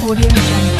AudioJungle.